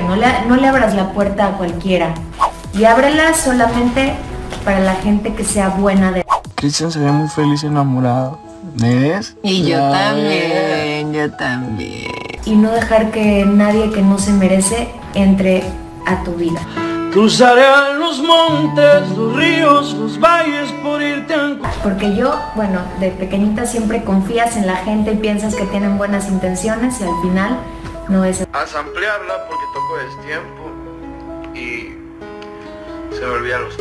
Christian, no le abras la puerta a cualquiera. Y ábrela solamente para la gente que sea buena de... Christian se ve muy feliz y enamorado. ¿Ves? Y yo también, yo también. Y no dejar que nadie que no se merece entre a tu vida. Cruzaré los montes, los ríos, los valles por irte a... Porque yo, bueno, de pequeñita siempre confías en la gente y piensas que tienen buenas intenciones y al final no es... Haz ampliarla porque toco destiempo y se me olvidan los...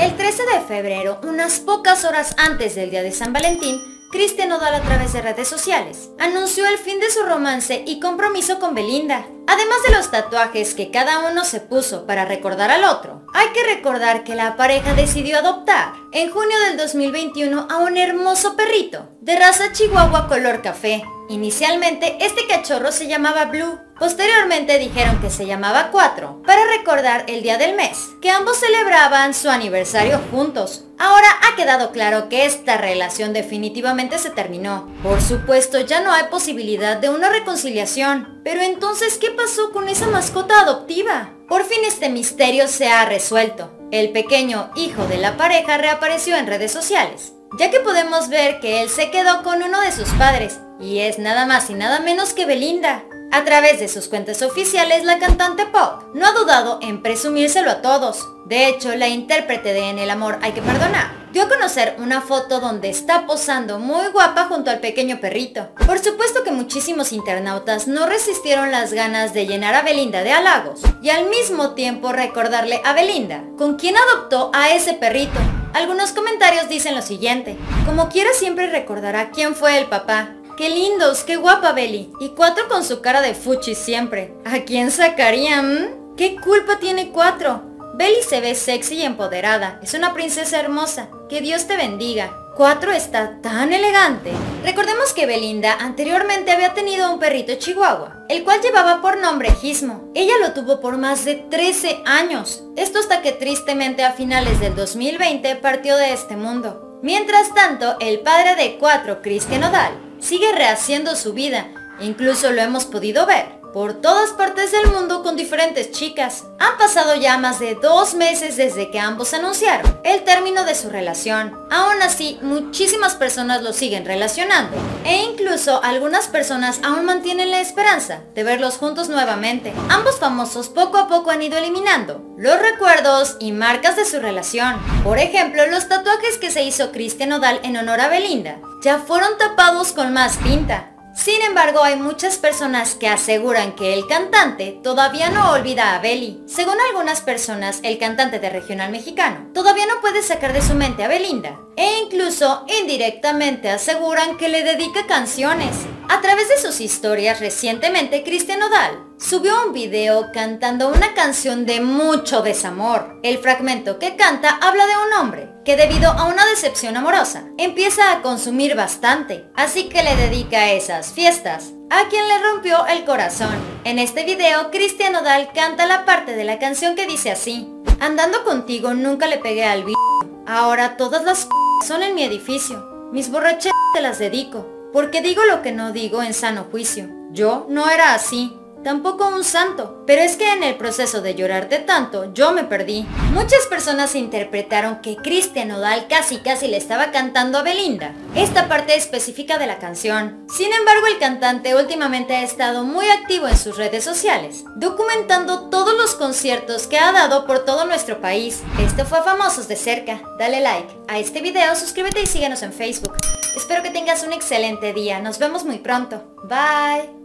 El 13 de febrero, unas pocas horas antes del día de San Valentín, Christian Nodal, a través de redes sociales, anunció el fin de su romance y compromiso con Belinda. Además de los tatuajes que cada uno se puso para recordar al otro, hay que recordar que la pareja decidió adoptar en junio del 2021 a un hermoso perrito de raza chihuahua color café. Inicialmente, este cachorro se llamaba Blue. Posteriormente dijeron que se llamaba Cuatro, para recordar el día del mes, que ambos celebraban su aniversario juntos. Ahora ha quedado claro que esta relación definitivamente se terminó. Por supuesto, ya no hay posibilidad de una reconciliación. Pero entonces, ¿qué pasó con esa mascota adoptiva? Por fin este misterio se ha resuelto. El pequeño hijo de la pareja reapareció en redes sociales, ya que podemos ver que él se quedó con uno de sus padres, y es nada más y nada menos que Belinda. A través de sus cuentas oficiales, la cantante pop no ha dudado en presumírselo a todos. De hecho, la intérprete de En el amor hay que perdonar dio a conocer una foto donde está posando muy guapa junto al pequeño perrito. Por supuesto que muchísimos internautas no resistieron las ganas de llenar a Belinda de halagos y al mismo tiempo recordarle a Belinda con quien adoptó a ese perrito. Algunos comentarios dicen lo siguiente: como quiera siempre recordará quién fue el papá. ¡Qué lindos! ¡Qué guapa Beli! Y Cuatro con su cara de fuchi siempre. ¿A quién sacarían? ¿Qué culpa tiene Cuatro? Beli se ve sexy y empoderada. Es una princesa hermosa. ¡Que Dios te bendiga! Cuatro está tan elegante. Recordemos que Belinda anteriormente había tenido un perrito chihuahua, el cual llevaba por nombre Gismo. Ella lo tuvo por más de 13 años. Esto hasta que tristemente a finales del 2020 partió de este mundo. Mientras tanto, el padre de Cuatro, Christian Nodal, sigue rehaciendo su vida. Incluso lo hemos podido ver por todas partes del mundo con diferentes chicas. Han pasado ya más de 2 meses desde que ambos anunciaron el término de su relación. Aún así, muchísimas personas lo siguen relacionando, e incluso algunas personas aún mantienen la esperanza de verlos juntos nuevamente. Ambos famosos poco a poco han ido eliminando los recuerdos y marcas de su relación. Por ejemplo, los tatuajes que se hizo Christian Nodal en honor a Belinda ya fueron tapados con más tinta. Sin embargo, hay muchas personas que aseguran que el cantante todavía no olvida a Beli. Según algunas personas, el cantante de Regional Mexicano todavía no puede sacar de su mente a Belinda, e incluso indirectamente aseguran que le dedica canciones. A través de sus historias, recientemente Christian Nodal subió un video cantando una canción de mucho desamor. El fragmento que canta habla de un hombre que, debido a una decepción amorosa, empieza a consumir bastante, así que le dedica esas fiestas a quien le rompió el corazón. En este video, Christian Nodal canta la parte de la canción que dice así: andando contigo nunca le pegué al b****, ahora todas las c*** son en mi edificio, mis borracheras te las dedico, porque digo lo que no digo en sano juicio. Yo no era así, tampoco un santo, pero es que en el proceso de llorarte tanto, yo me perdí. Muchas personas interpretaron que Christian Nodal casi le estaba cantando a Belinda esta parte específica de la canción. Sin embargo, el cantante últimamente ha estado muy activo en sus redes sociales, documentando todos los conciertos que ha dado por todo nuestro país. Esto fue Famosos de Cerca. Dale like a este video, suscríbete y síguenos en Facebook. Espero que tengas un excelente día. Nos vemos muy pronto. Bye.